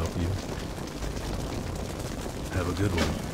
help you. Have a good one.